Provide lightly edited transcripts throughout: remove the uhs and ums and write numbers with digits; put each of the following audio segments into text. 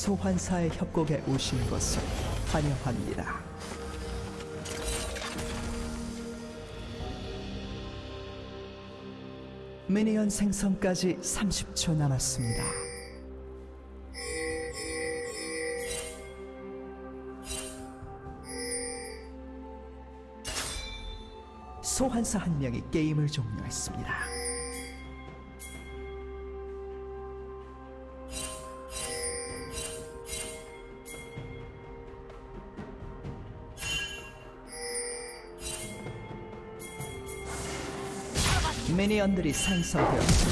소환사의 협곡에 오신 것을 환영합니다. 미니언 생성까지 30초 남았습니다. 소환사 한 명이 게임을 종료했습니다. 미니언들이 생성되었습니다.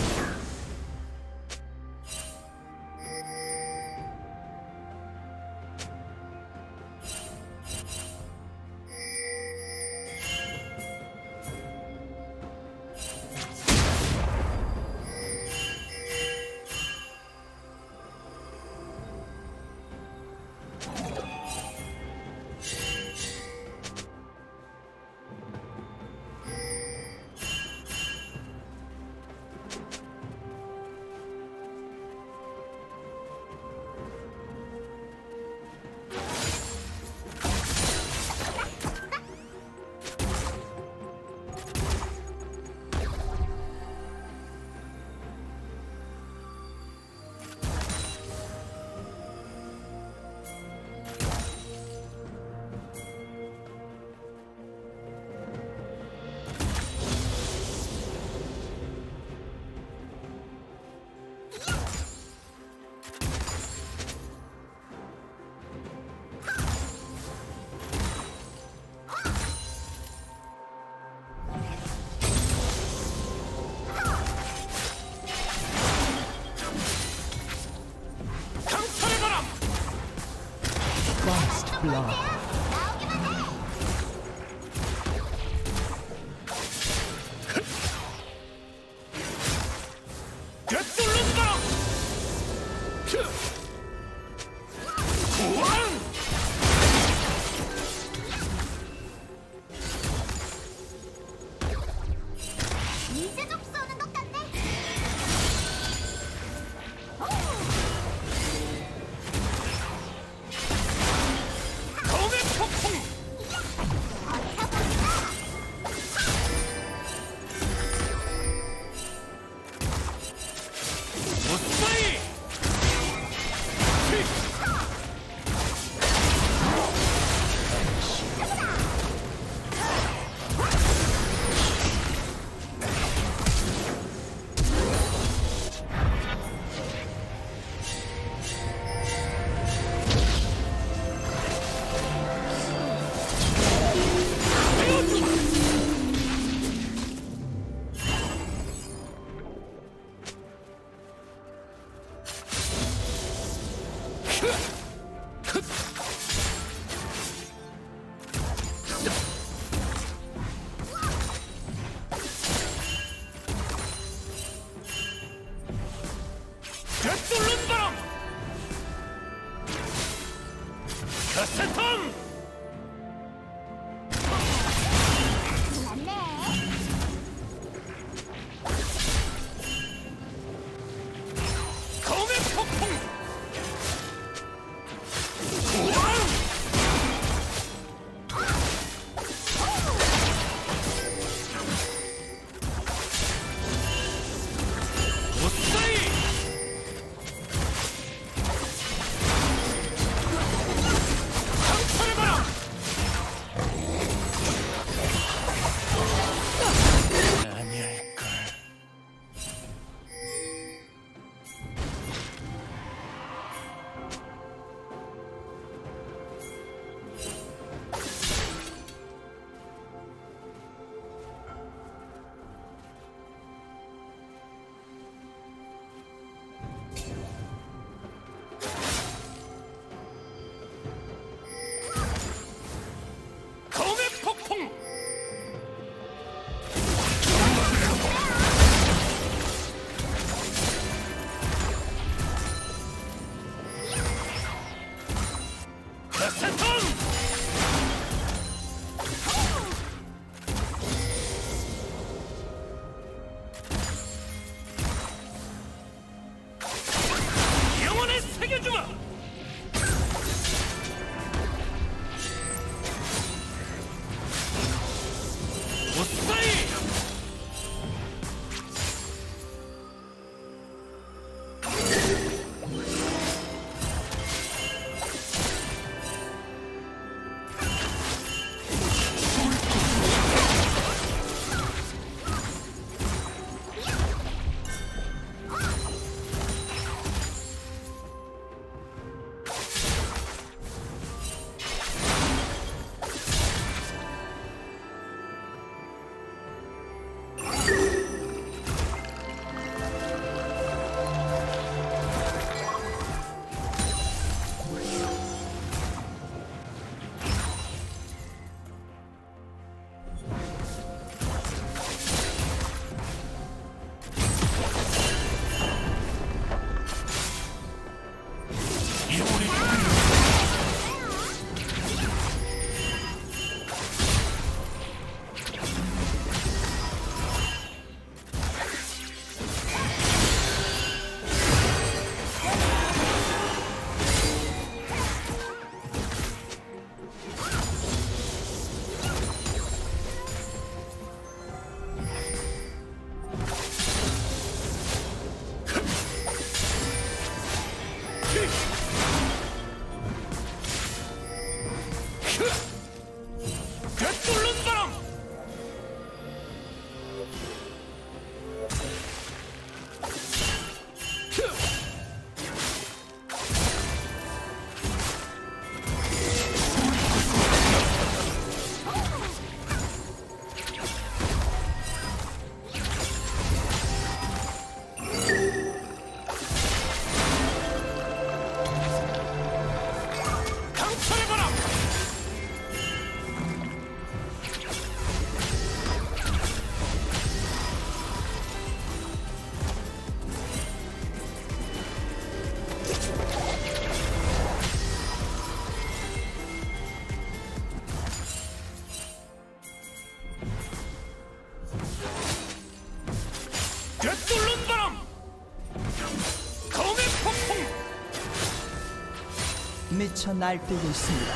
미쳐 날뛰고 있습니다.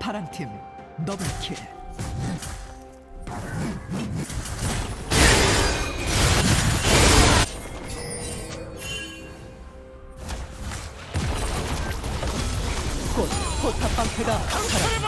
파랑팀 더블킬. 곧 포탑 방패가 사라집니다.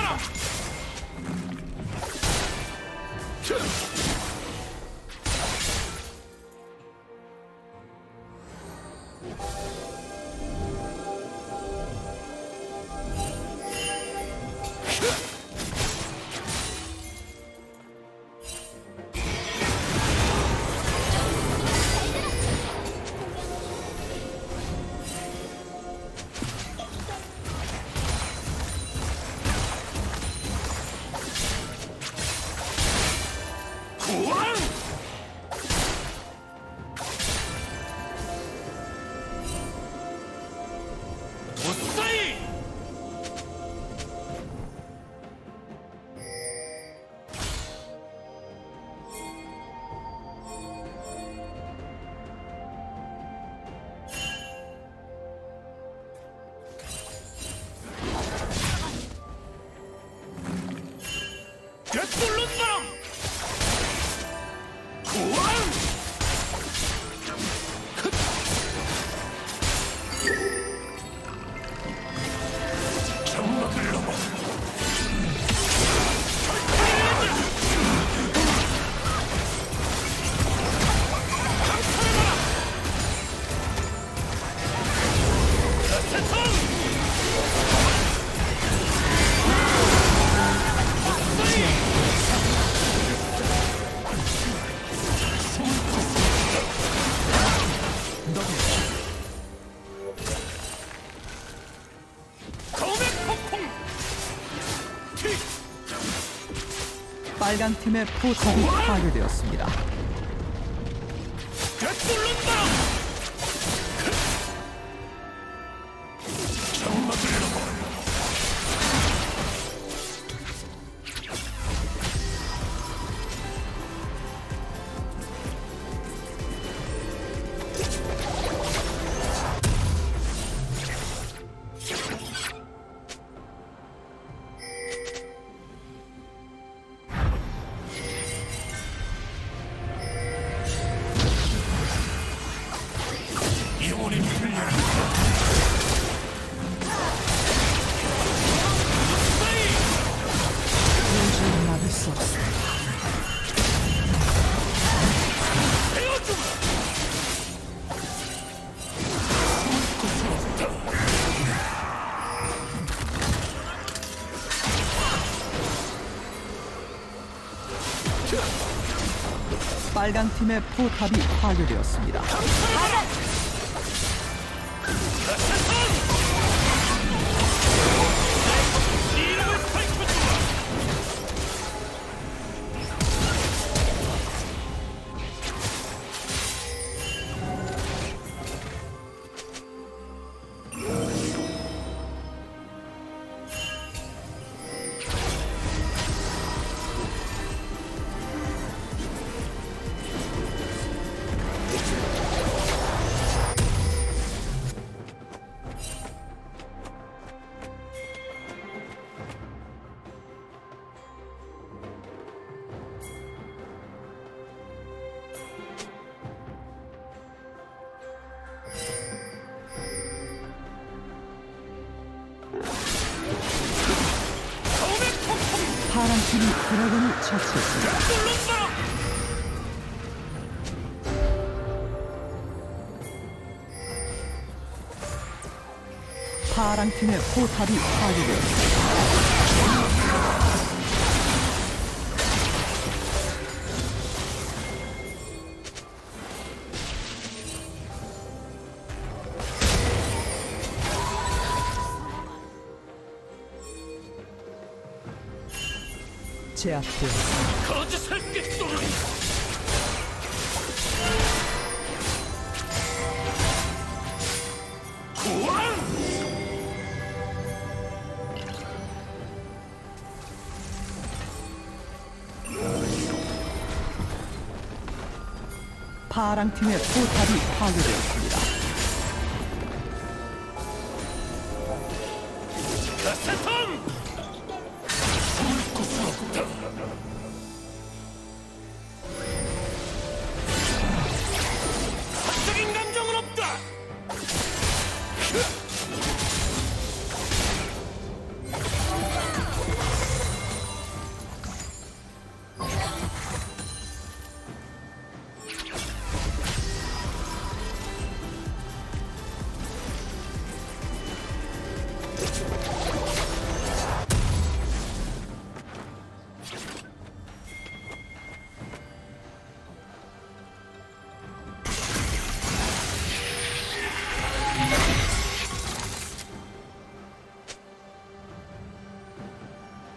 빨간 팀의 포탑이 파괴되었습니다. 빨간 팀의 포탑이 파괴되었습니다. 파란팀이 드래곤을 처치했습니다. 파란팀의 포탑이 파괴되었습니다. 거짓을 꿰뚫으리. 구원! 파랑팀의 포탑이 파괴되었습니다.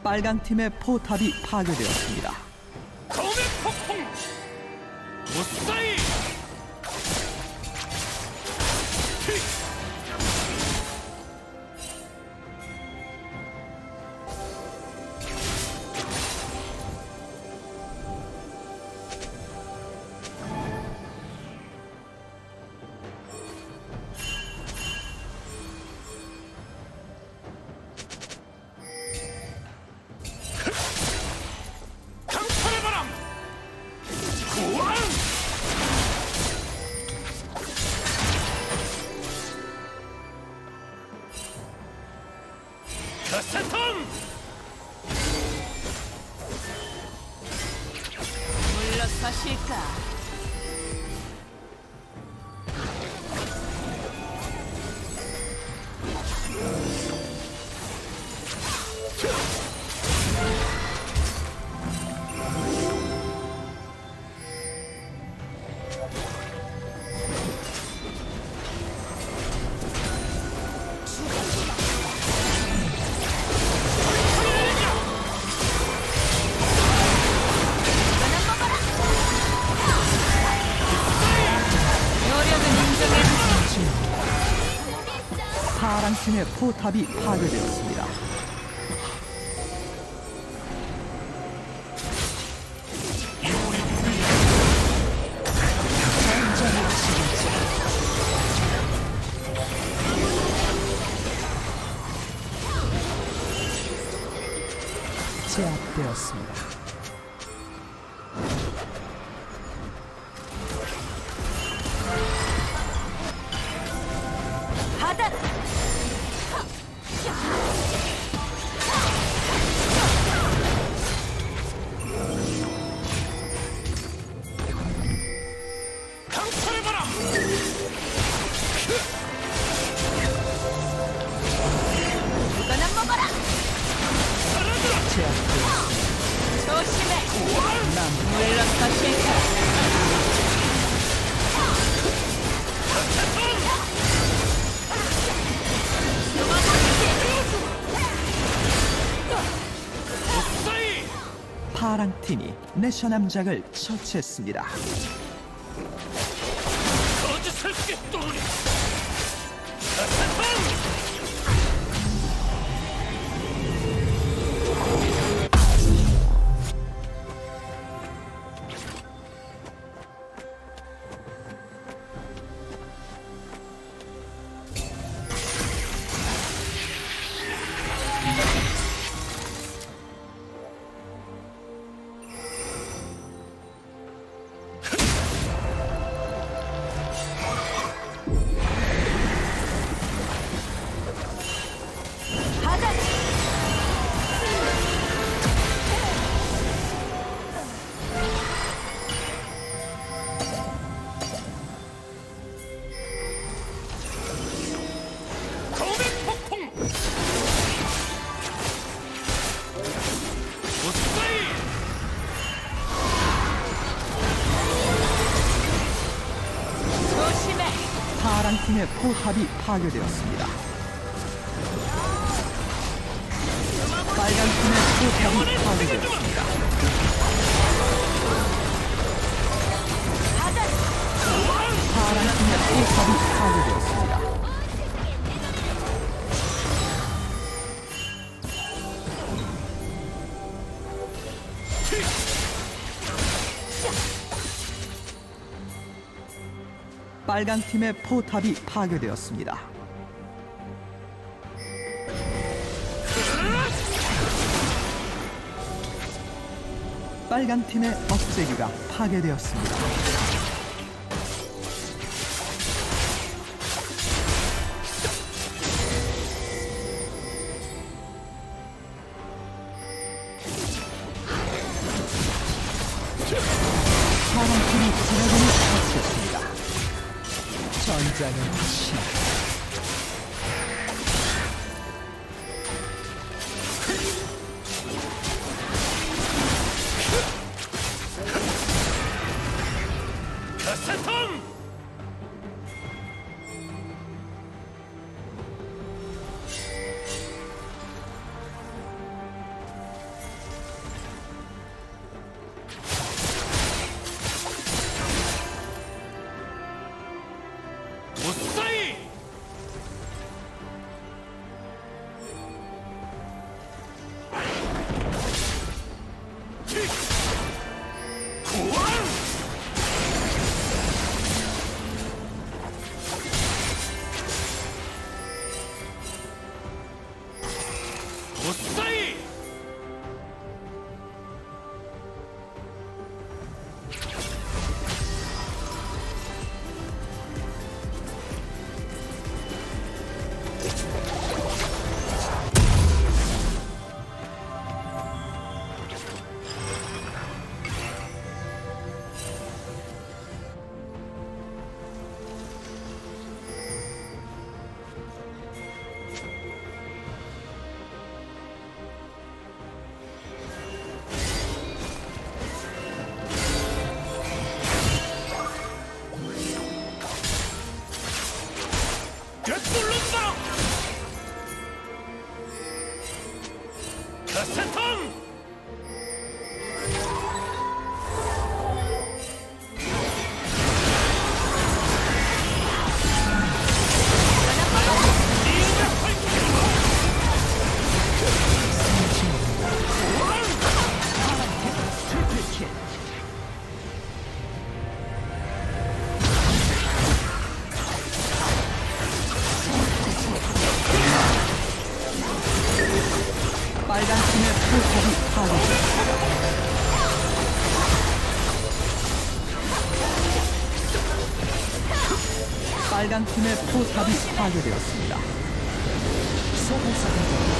빨간 팀의 포탑이 파괴되었습니다. 검의 폭풍! 무사히! 파란 팀의 포탑이 파괴되었습니다. 제압되었습니다. 바닥! 강철바람! 이거나 먹어라! 조심해! 난 물러서 싫다! 파랑팀이 내셔남작을 처치했습니다. 파랑팀의 포탑이 파괴되었습니다. 빨간팀의 포탑이 파괴되었습니다. 파랑팀의 포탑이 파괴되었습니다. 빨간 팀의 포탑이 파괴되었습니다. 빨간 팀의 억제기가 파괴되었습니다. 파란 팀이 드래곤을 처치했습니다. 전장은 시작. 가세통! 빨간 팀의 포탑이 파괴되었습니다.